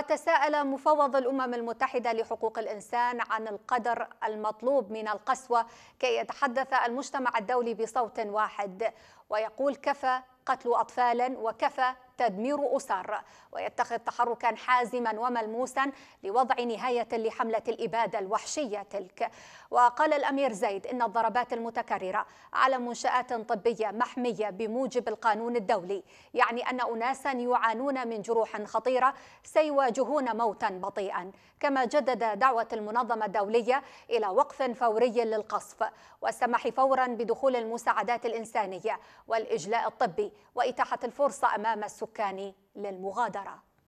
وتساءل مفوض الأمم المتحدة لحقوق الإنسان عن القدر المطلوب من القسوة كي يتحدث المجتمع الدولي بصوت واحد، ويقول كفى قتل أطفال وكفى تدمير أسر، ويتخذ تحركا حازما وملموسا لوضع نهاية لحملة الإبادة الوحشية تلك. وقال الأمير زيد إن الضربات المتكررة على منشآت طبية محمية بموجب القانون الدولي يعني أن أناسا يعانون من جروح خطيرة سيواجهون موتا بطيئا، كما جدد دعوة المنظمة الدولية إلى وقف فوري للقصف والسماح فورا بدخول المساعدات الإنسانية والإجلاء الطبي وإتاحة الفرصة أمام السكان للمغادرة.